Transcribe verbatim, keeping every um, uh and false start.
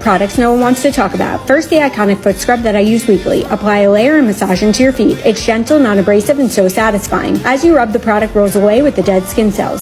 Products no one wants to talk about. First, the iconic foot scrub that I use weekly. Apply a layer and massage into your feet. It's gentle, non-abrasive, and so satisfying. As you rub, the product rolls away with the dead skin cells.